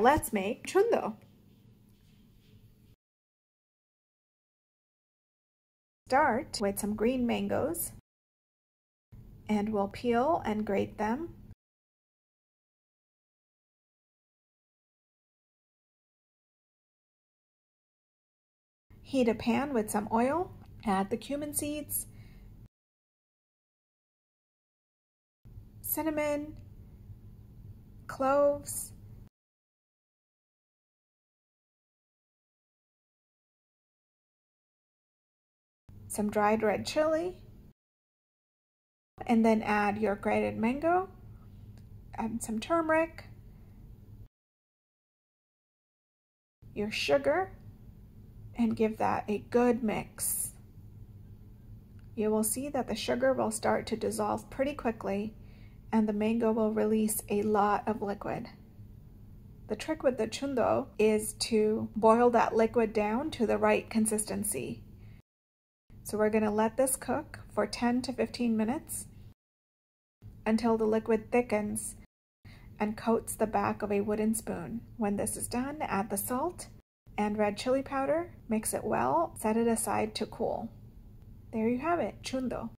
Let's make chundo. Start with some green mangoes, and we'll peel and grate them. Heat a pan with some oil, add the cumin seeds, cinnamon, cloves, some dried red chili, and then add your grated mango, add some turmeric, your sugar, and give that a good mix. You will see that the sugar will start to dissolve pretty quickly and the mango will release a lot of liquid. The trick with the chundo is to boil that liquid down to the right consistency. So we're going to let this cook for 10 to 15 minutes until the liquid thickens and coats the back of a wooden spoon. When this is done, add the salt and red chili powder, mix it well, set it aside to cool. There you have it, chundo.